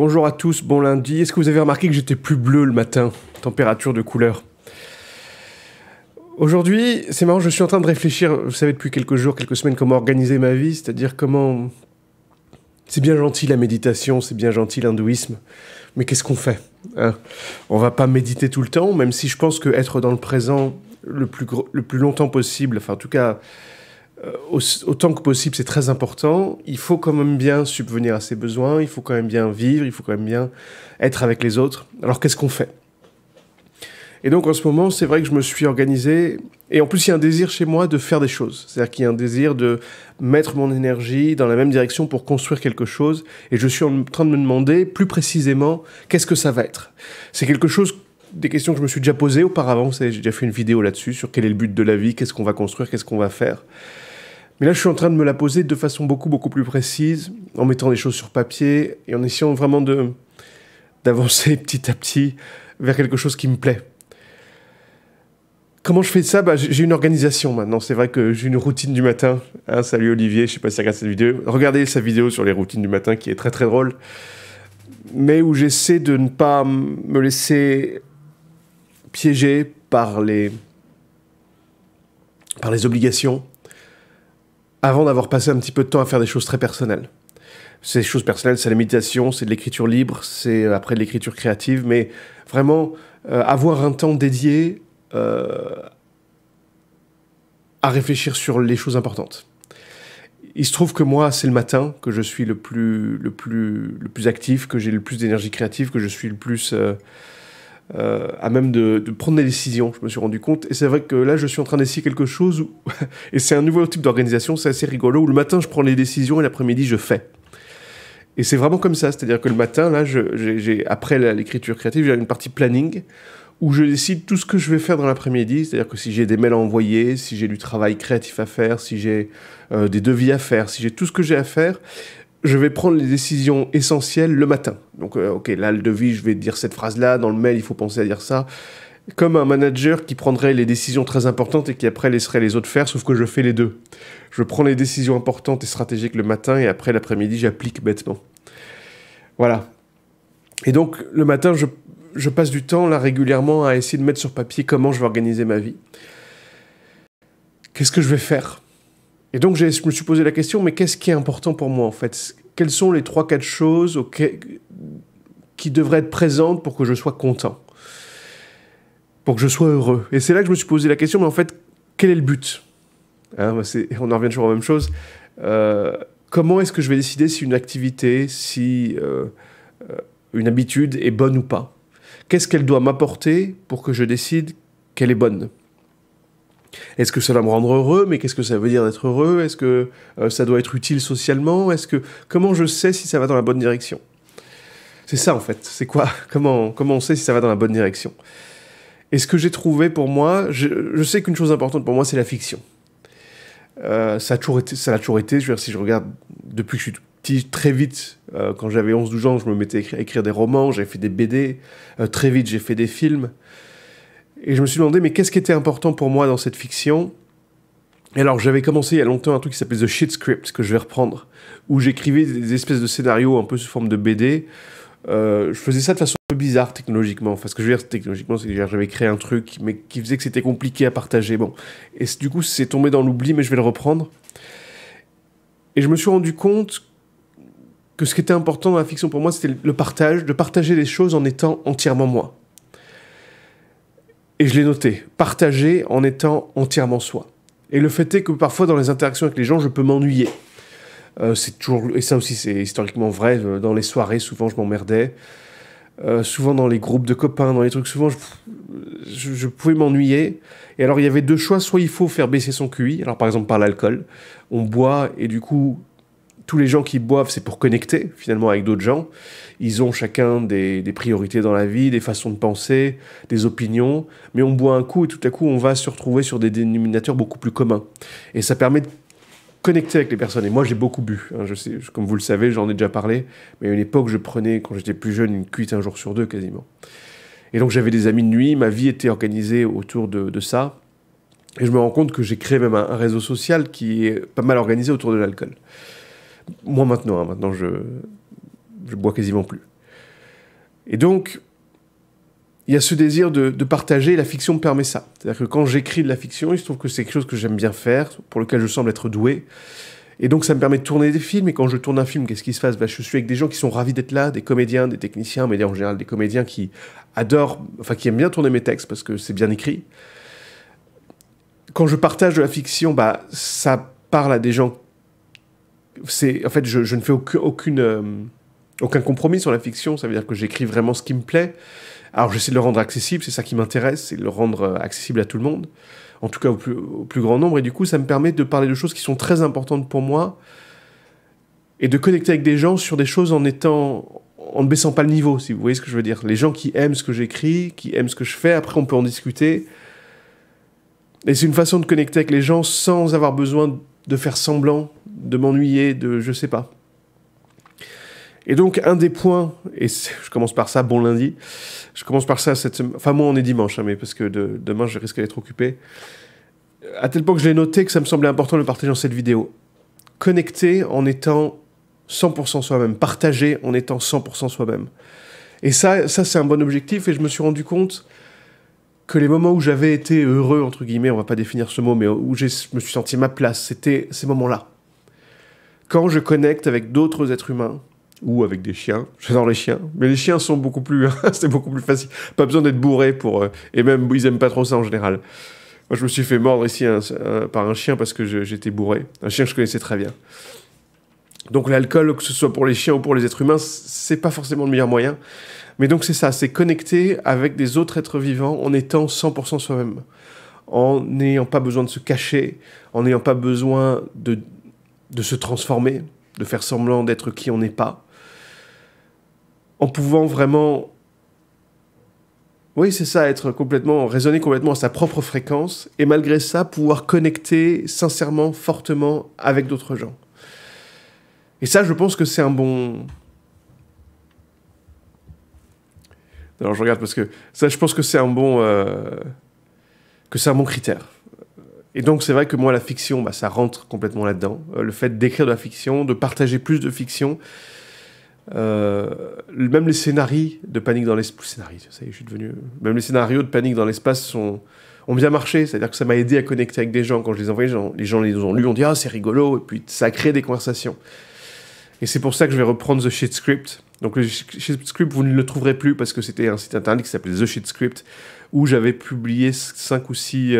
Bonjour à tous, bon lundi. Est-ce que vous avez remarqué que j'étais plus bleu le matin? Température de couleur. Aujourd'hui, c'est marrant, je suis en train de réfléchir, vous savez, depuis quelques jours, quelques semaines, comment organiser ma vie, c'est-à-dire comment... C'est bien gentil la méditation, c'est bien gentil l'hindouisme, mais qu'est-ce qu'on fait, hein? On va pas méditer tout le temps, même si je pense qu'être dans le présent le plus longtemps possible, enfin en tout cas... autant que possible, c'est très important. Il faut quand même bien subvenir à ses besoins, il faut quand même bien vivre, il faut quand même bien être avec les autres. Alors qu'est-ce qu'on fait? Et donc en ce moment, c'est vrai que je me suis organisé, et en plus il y a un désir chez moi de faire des choses. C'est-à-dire qu'il y a un désir de mettre mon énergie dans la même direction pour construire quelque chose, et je suis en train de me demander plus précisément qu'est-ce que ça va être. C'est quelque chose... Des questions que je me suis déjà posées auparavant, vous savez, j'ai déjà fait une vidéo là-dessus, sur quel est le but de la vie, qu'est-ce qu'on va construire, qu'est-ce qu'on va faire. Mais là, je suis en train de me la poser de façon beaucoup plus précise, en mettant les choses sur papier, et en essayant vraiment d'avancer petit à petit vers quelque chose qui me plaît. Comment je fais ça? Bah, j'ai une organisation maintenant, c'est vrai que j'ai une routine du matin. Hein, salut Olivier, je sais pas si tu regardes cette vidéo. Regardez sa vidéo sur les routines du matin, qui est très drôle, mais où j'essaie de ne pas me laisser... piégé par les obligations avant d'avoir passé un petit peu de temps à faire des choses très personnelles. Ces choses personnelles, c'est la méditation, c'est de l'écriture libre, c'est après de l'écriture créative, mais vraiment avoir un temps dédié à réfléchir sur les choses importantes. Il se trouve que moi, c'est le matin que je suis le plus actif, que j'ai le plus d'énergie créative, que je suis le plus... à même de prendre des décisions, je me suis rendu compte. Et c'est vrai que là, je suis en train d'essayer quelque chose, où... et c'est un nouveau type d'organisation, c'est assez rigolo, où le matin, je prends les décisions, et l'après-midi, je fais. Et c'est vraiment comme ça, c'est-à-dire que le matin, là, après l'écriture créative, j'ai une partie planning, où je décide tout ce que je vais faire dans l'après-midi, c'est-à-dire que si j'ai des mails à envoyer, si j'ai du travail créatif à faire, si j'ai des devis à faire, si j'ai tout ce que j'ai à faire... Je vais prendre les décisions essentielles le matin. Donc, ok, là, le devis, je vais dire cette phrase-là. Dans le mail, il faut penser à dire ça. Comme un manager qui prendrait les décisions très importantes et qui après laisserait les autres faire, sauf que je fais les deux. Je prends les décisions importantes et stratégiques le matin et après, l'après-midi, j'applique bêtement. Voilà. Et donc, le matin, je passe du temps, là, régulièrement à essayer de mettre sur papier comment je vais organiser ma vie. Qu'est-ce que je vais faire ? Et donc, je me suis posé la question, mais qu'est-ce qui est important pour moi, en fait? Quelles sont les 3-4 choses qui devraient être présentes pour que je sois content? Pour que je sois heureux? Et c'est là que je me suis posé la question, mais en fait, quel est le but? Hein, on en revient toujours à la même chose. Comment est-ce que je vais décider si une activité, si une habitude est bonne ou pas? Qu'est-ce qu'elle doit m'apporter pour que je décide qu'elle est bonne? Est-ce que ça va me rendre heureux? Mais qu'est-ce que ça veut dire d'être heureux? Est-ce que ça doit être utile socialement? Comment je sais si ça va dans la bonne direction? C'est ça, en fait. C'est quoi? Comment on sait si ça va dans la bonne direction? Et ce que j'ai trouvé pour moi, je sais qu'une chose importante pour moi, c'est la fiction. Ça l'a toujours été. Je veux dire, si je regarde depuis que je suis tout petit, très vite, quand j'avais 11-12 ans, je me mettais à écrire des romans, j'avais fait des BD. Très vite, j'ai fait des films. Et je me suis demandé, mais qu'est-ce qui était important pour moi dans cette fiction? Et alors, j'avais commencé il y a longtemps un truc qui s'appelait The Shit Script, que je vais reprendre, où j'écrivais des espèces de scénarios un peu sous forme de BD. Je faisais ça de façon un peu bizarre technologiquement. Enfin, ce que je veux dire technologiquement, c'est que j'avais créé un truc, mais qui faisait que c'était compliqué à partager. Bon. Et du coup, c'est tombé dans l'oubli, mais je vais le reprendre. Et je me suis rendu compte que ce qui était important dans la fiction pour moi, c'était le partage, de partager les choses en étant entièrement moi. Et je l'ai noté, partager en étant entièrement soi. Et le fait est que parfois, dans les interactions avec les gens, je peux m'ennuyer. Et ça aussi, c'est historiquement vrai. Dans les soirées, souvent, je m'emmerdais. Souvent, dans les groupes de copains, dans les trucs, souvent, je pouvais m'ennuyer. Et alors, il y avait deux choix. Soit il faut faire baisser son QI. Alors, par exemple, par l'alcool. On boit, et du coup... Tous les gens qui boivent, c'est pour connecter, finalement, avec d'autres gens. Ils ont chacun des priorités dans la vie, des façons de penser, des opinions. Mais on boit un coup et tout à coup, on va se retrouver sur des dénominateurs beaucoup plus communs. Et ça permet de connecter avec les personnes. Et moi, j'ai beaucoup bu. Hein, comme vous le savez, j'en ai déjà parlé. Mais à une époque, je prenais, quand j'étais plus jeune, une cuite un jour sur deux, quasiment. Et donc, j'avais des amis de nuit. Ma vie était organisée autour de ça. Et je me rends compte que j'ai créé même un réseau social qui est pas mal organisé autour de l'alcool. Moi maintenant, maintenant je bois quasiment plus. Et donc, il y a ce désir de partager, et la fiction me permet ça. C'est-à-dire que quand j'écris de la fiction, il se trouve que c'est quelque chose que j'aime bien faire, pour lequel je semble être doué. Et donc, ça me permet de tourner des films. Et quand je tourne un film, qu'est-ce qui se passe? Je suis avec des gens qui sont ravis d'être là, des comédiens, des techniciens, mais en général des comédiens qui adorent, enfin qui aiment bien tourner mes textes parce que c'est bien écrit. Quand je partage de la fiction, ça parle à des gens. En fait, je ne fais aucun compromis sur la fiction. Ça veut dire que j'écris vraiment ce qui me plaît. Alors, j'essaie de le rendre accessible. C'est ça qui m'intéresse, c'est de le rendre accessible à tout le monde. En tout cas au plus grand nombre, et du coup ça me permet de parler de choses qui sont très importantes pour moi et de connecter avec des gens sur des choses en ne baissant pas le niveau, si vous voyez ce que je veux dire. Les gens qui aiment ce que j'écris, qui aiment ce que je fais, après on peut en discuter. Et c'est une façon de connecter avec les gens sans avoir besoin de faire semblant, de m'ennuyer, de je sais pas. Et donc, un des points, et je commence par ça, bon lundi, je commence par ça cette semaine, enfin moi on est dimanche, hein, mais parce que demain je risque d'être occupé, à tel point que je l'ai noté que ça me semblait important de le partager dans cette vidéo. Connecter en étant 100% soi-même, partager en étant 100% soi-même. Et ça c'est un bon objectif, et je me suis rendu compte que les moments où j'avais été heureux, entre guillemets, on va pas définir ce mot, mais où je me suis senti ma place, c'était ces moments-là. Quand je connecte avec d'autres êtres humains, ou avec des chiens, j'adore les chiens, mais les chiens sont beaucoup plus, c'est beaucoup plus facile, pas besoin d'être bourré pour, et même ils aiment pas trop ça en général. Moi je me suis fait mordre ici par un chien parce que j'étais bourré, un chien que je connaissais très bien. Donc l'alcool, que ce soit pour les chiens ou pour les êtres humains, c'est pas forcément le meilleur moyen, mais donc c'est ça, c'est connecter avec des autres êtres vivants en étant 100% soi-même, en n'ayant pas besoin de se cacher, en n'ayant pas besoin de se transformer, de faire semblant d'être qui on n'est pas, en pouvant vraiment, oui c'est ça, être complètement, résonner complètement à sa propre fréquence, et malgré ça, pouvoir connecter sincèrement, fortement avec d'autres gens. Et ça, je pense que c'est un bon... Alors je regarde parce que ça, je pense que c'est un bon... que c'est un bon critère. Et donc c'est vrai que moi, la fiction, ça rentre complètement là-dedans. Le fait d'écrire de la fiction, de partager plus de fiction... même les scénarios de Panique dans l'espace, même les scénarios de Panique dans l'espace ont bien marché, c'est-à-dire que ça m'a aidé à connecter avec des gens. Quand je les envoyais, les gens les ont lus, on dit ah c'est rigolo, et puis ça a créé des conversations. Et c'est pour ça que je vais reprendre The Shit Script. Donc le Shit Script, vous ne le trouverez plus parce que c'était un site internet qui s'appelait The Shit Script où j'avais publié 5 ou 6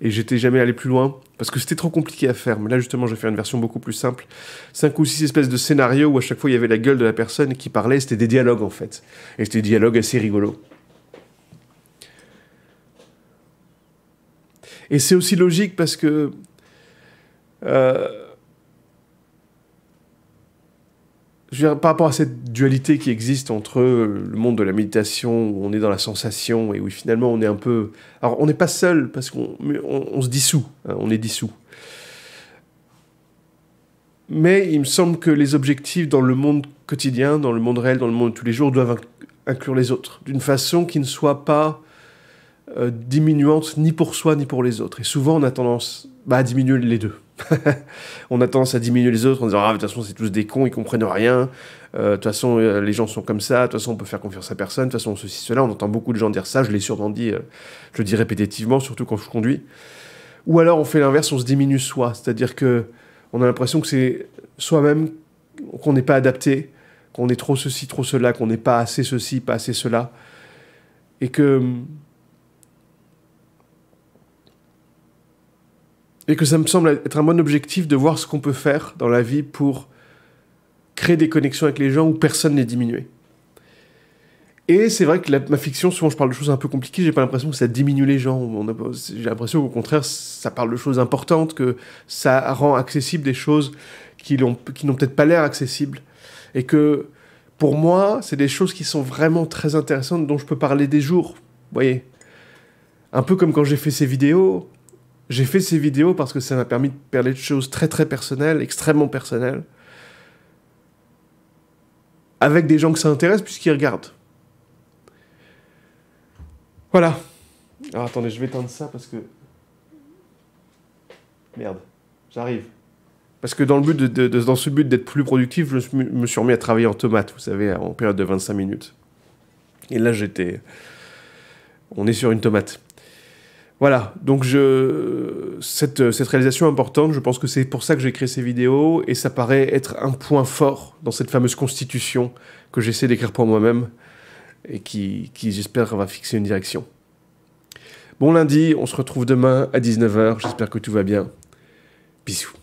et j'étais jamais allé plus loin, parce que c'était trop compliqué à faire. Mais là, justement, je vais faire une version beaucoup plus simple. 5 ou 6 espèces de scénarios où à chaque fois, il y avait la gueule de la personne qui parlait. C'était des dialogues, en fait. Et c'était des dialogues assez rigolos. Et c'est aussi logique parce que... je veux dire, par rapport à cette dualité qui existe entre le monde de la méditation, où on est dans la sensation, et où finalement on est un peu... Alors on n'est pas seul, parce qu'on se dissout, hein, on est dissous. Mais il me semble que les objectifs dans le monde quotidien, dans le monde réel, dans le monde de tous les jours, doivent inclure les autres, d'une façon qui ne soit pas diminuante ni pour soi ni pour les autres. Et souvent on a tendance à diminuer les deux. On a tendance à diminuer les autres en disant ah, de toute façon c'est tous des cons, ils comprennent rien, de toute façon les gens sont comme ça, de toute façon on peut faire confiance à personne, de toute façon ceci, cela. On entend beaucoup de gens dire ça, je l'ai sûrement dit, je le dis répétitivement, surtout quand je conduis. Ou alors on fait l'inverse, on se diminue soi, c'est-à-dire que on a l'impression que c'est soi-même, qu'on n'est pas adapté, qu'on est trop ceci, trop cela, qu'on n'est pas assez ceci, pas assez cela, et que... Et que ça me semble être un bon objectif de voir ce qu'on peut faire dans la vie pour créer des connexions avec les gens où personne n'est diminué. Et c'est vrai que ma fiction, souvent je parle de choses un peu compliquées, j'ai pas l'impression que ça diminue les gens. J'ai l'impression qu'au contraire, ça parle de choses importantes, que ça rend accessible des choses qui n'ont peut-être pas l'air accessibles. Et que, pour moi, c'est des choses qui sont vraiment très intéressantes, dont je peux parler des jours, vous voyez. Un peu comme quand j'ai fait ces vidéos... J'ai fait ces vidéos parce que ça m'a permis de parler de choses très très personnelles, extrêmement personnelles, avec des gens que ça intéresse puisqu'ils regardent. Voilà. Alors attendez, je vais éteindre ça parce que... Merde, j'arrive. Parce que dans le but dans ce but d'être plus productif, je me suis remis à travailler en tomate, vous savez, en période de 25 minutes. Et là, j'étais... On est sur une tomate. Voilà, donc cette réalisation importante, je pense que c'est pour ça que j'ai créé ces vidéos, et ça paraît être un point fort dans cette fameuse constitution que j'essaie d'écrire pour moi-même, et qui j'espère va fixer une direction. Bon lundi, on se retrouve demain à 19 h, j'espère que tout va bien. Bisous.